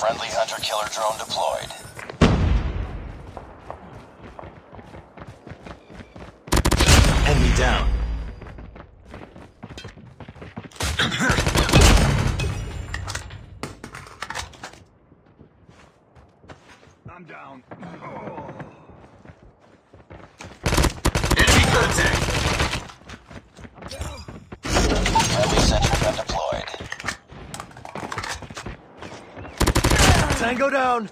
Friendly hunter-killer drone deployed. Enemy down. I'm down. Oh. Enemy contact. I'm down. Friendly sentry gun deployed. Tango down.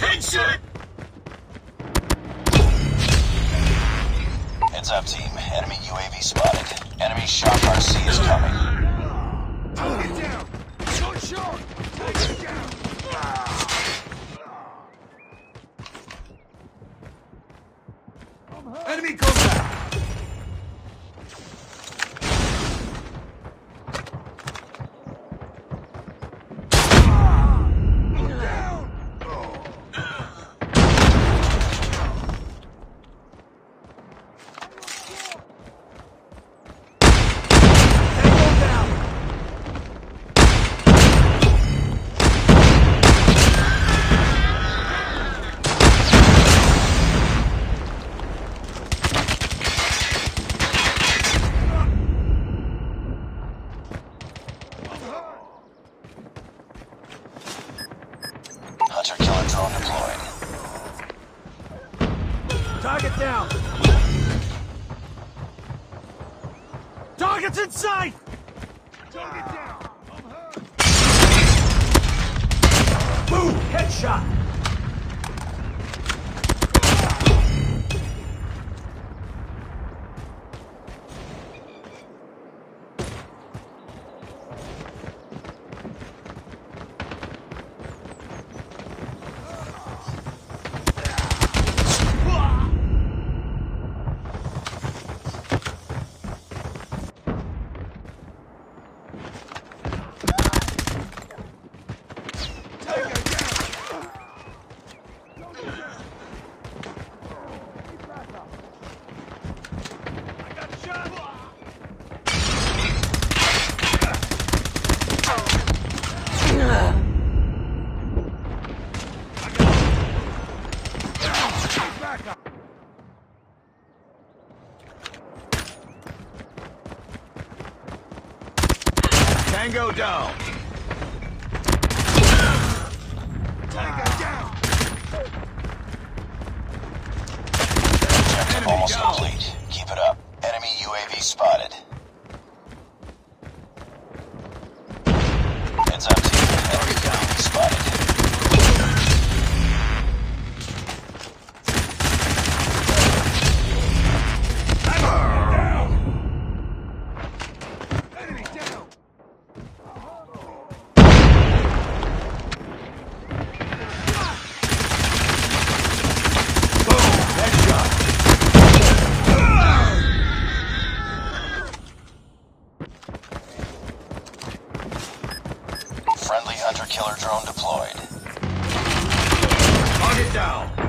Heads up, team. Enemy UAV spotted. Enemy Shock RC is coming. Take it down! Don't shoot! Take it down! Enemy contact! Hunter-killer drone deployed. Target down! Target's in sight! Target down! I'm hurt! Boom! Headshot! Tango down. Tango down. Objective almost complete. Keep it up. Enemy UAV spotted. Heads up, team. Enemy UAV spotted. I'm down. Enemy down. Friendly hunter-killer drone deployed. Target down!